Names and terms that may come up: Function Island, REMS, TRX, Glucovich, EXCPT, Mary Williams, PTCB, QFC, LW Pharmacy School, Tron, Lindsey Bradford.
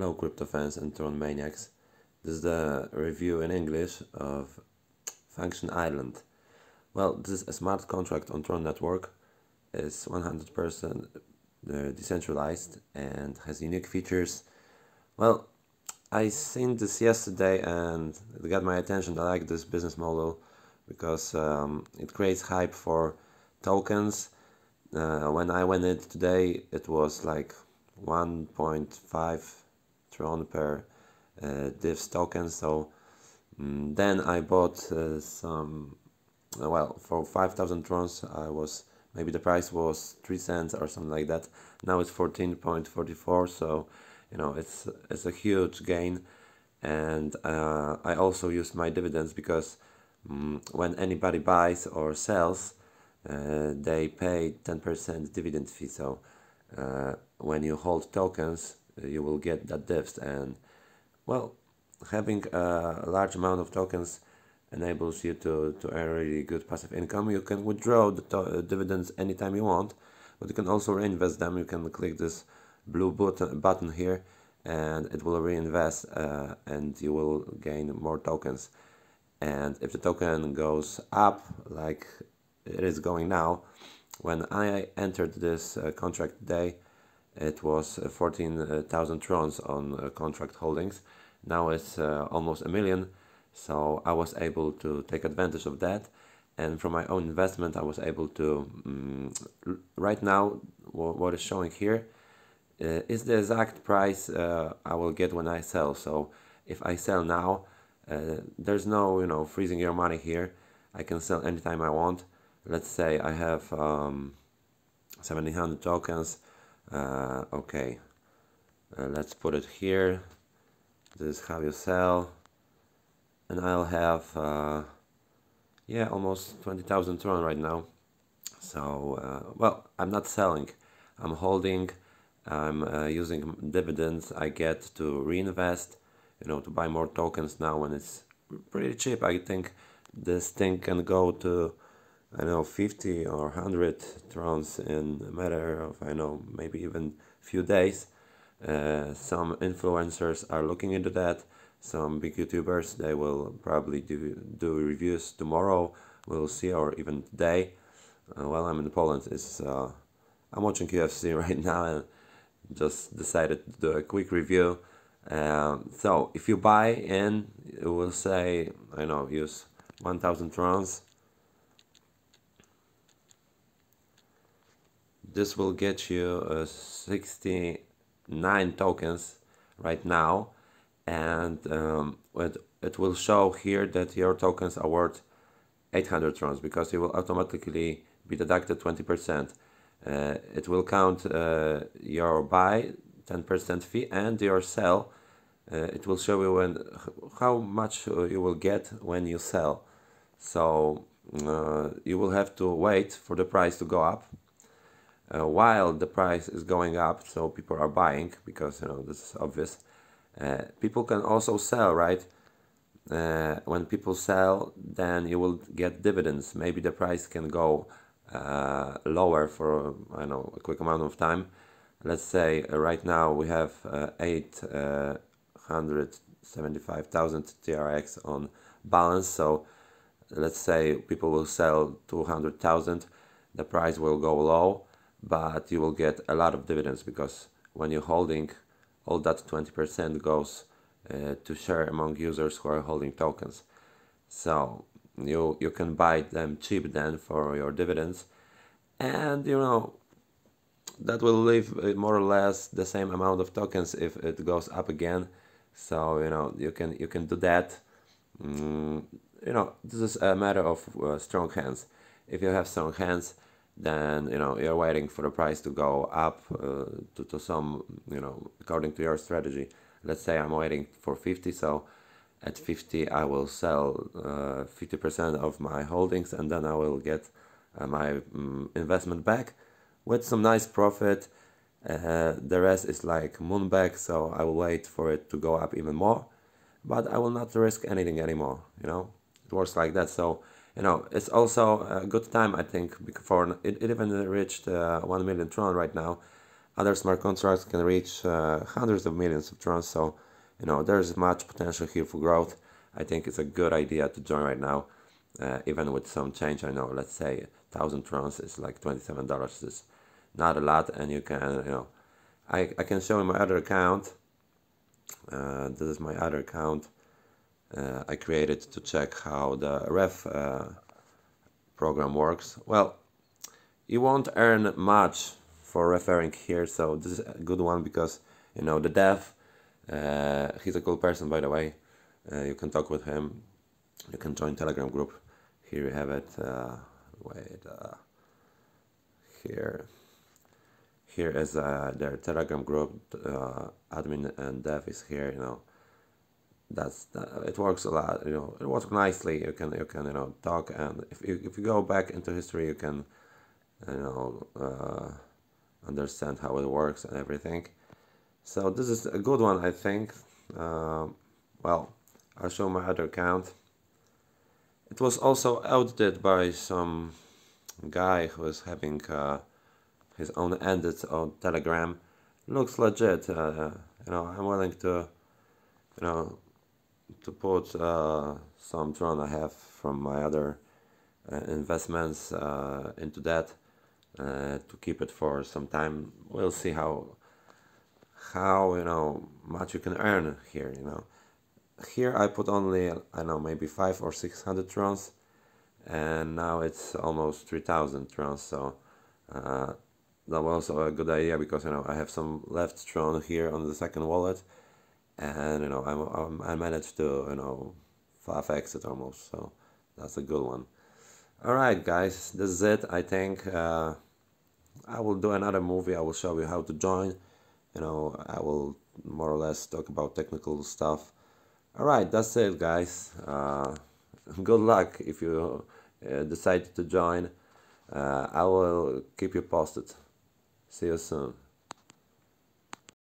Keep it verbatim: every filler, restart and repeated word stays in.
Hello crypto fans and Tron maniacs. This is the review in English of Function Island. Well, this is a smart contract on Tron network. It's one hundred percent decentralized and has unique features. Well, I seen this yesterday and it got my attention. I like this business model because um, it creates hype for tokens. Uh, when I went in today, it was like one point five Tron per uh, divs token. So um, then I bought uh, some, uh, well, for five thousand Trons, I was, maybe the price was three cents or something like that. Now it's fourteen point four four, so, you know, it's, it's a huge gain. And uh, I also used my dividends because um, when anybody buys or sells, uh, they pay ten percent dividend fee. So uh, when you hold tokens, you will get that divs, and well, having a large amount of tokens enables you to, to earn really good passive income. You can withdraw the to dividends anytime you want, but you can also reinvest them. You can click this blue button, button here, and it will reinvest uh, and you will gain more tokens. And if the token goes up like it is going now, when I entered this uh, contract today, it was fourteen thousand Trons on uh, contract holdings. Now it's uh, almost a million, so I was able to take advantage of that. And from my own investment, I was able to, um, right now, what is showing here uh, is the exact price uh, I will get when I sell. So if I sell now, uh, there's no, you know, freezing your money here. I can sell anytime I want. Let's say I have um, seventeen hundred tokens. Uh, okay, uh, let's put it here. This is how you sell, and I'll have uh, yeah, almost twenty thousand Tron right now. So uh, well, I'm not selling, I'm holding, I'm uh, using dividends I get to reinvest, you know, to buy more tokens now when it's pretty cheap. I think this thing can go to, I know, fifty or one hundred Trons in a matter of, I know, maybe even few days. Uh, some influencers are looking into that. Some big YouTubers, they will probably do, do reviews tomorrow, we'll see, or even today. Uh, while I'm in Poland, it's, uh, I'm watching Q F C right now and just decided to do a quick review. Um, so, if you buy in, it will say, I know, use one thousand Trons. This will get you uh, sixty-nine tokens right now, and um, it, it will show here that your tokens are worth eight hundred Trons because you will automatically be deducted twenty percent. Uh, it will count uh, your buy ten percent fee and your sell. Uh, it will show you when, how much you will get when you sell. So uh, you will have to wait for the price to go up. Uh, while the price is going up, so people are buying because, you know, this is obvious. Uh, people can also sell, right? Uh, when people sell, then you will get dividends. Maybe the price can go uh, lower for, I know, a quick amount of time. Let's say uh, right now we have uh, eight hundred seventy-five thousand T R X on balance. So let's say people will sell two hundred thousand. The price will go low, but you will get a lot of dividends because when you're holding, all that twenty percent goes uh, to share among users who are holding tokens. So you you can buy them cheap then for your dividends, and you know that will leave more or less the same amount of tokens if it goes up again. So you know you can you can do that. Mm, you know this is a matter of uh, strong hands. If you have strong hands, then you know you're waiting for the price to go up uh, to, to some, you know, according to your strategy. Let's say I'm waiting for fifty, so at fifty I will sell uh, fifty percent of my holdings, and then I will get uh, my um, investment back with some nice profit. Uh, the rest is like moonback, so I will wait for it to go up even more, but I will not risk anything anymore. You know, it works like that. So you know, it's also a good time, I think, before it, it even reached uh, one million Tron right now. Other smart contracts can reach uh, hundreds of millions of Trons, so you know there's much potential here for growth. I think it's a good idea to join right now, uh, even with some change. I know, let's say one thousand Trons is like twenty-seven dollars, is not a lot, and you can, you know, I, I can show in my other account, uh, this is my other account uh, I created to check how the ref uh, program works. Well, you won't earn much for referring here, so this is a good one because, you know, the dev, uh, he's a cool person, by the way. Uh, you can talk with him, you can join Telegram group. Here you have it, uh, wait, uh, here, here is uh, their Telegram group, uh, admin and dev is here, you know, that's, uh, it works a lot, you know, it works nicely. You can, you can, you know, talk, and if you, if you go back into history, you can, you know, uh, understand how it works and everything. So this is a good one, I think. Um, well, I'll show my other account. It was also audited by some guy who is having uh, his own edits on Telegram. Looks legit. Uh, you know, I'm willing to, you know, to put uh, some Tron I have from my other uh, investments uh, into that. Uh, to keep it for some time. We'll see how how you know much you can earn here. You know, here I put only, I know, maybe five or six hundred Trons, and now it's almost three thousand Trons. So uh, that was also a good idea because, you know, I have some left Tron here on the second wallet, and you know I'm, I'm, I managed to, you know, five X it almost. So that's a good one. All right, guys, this is it. I think uh, I will do another movie. I will show you how to join. You know, I will more or less talk about technical stuff. All right, that's it, guys. Uh, good luck if you uh, decide to join. Uh, I will keep you posted. See you soon.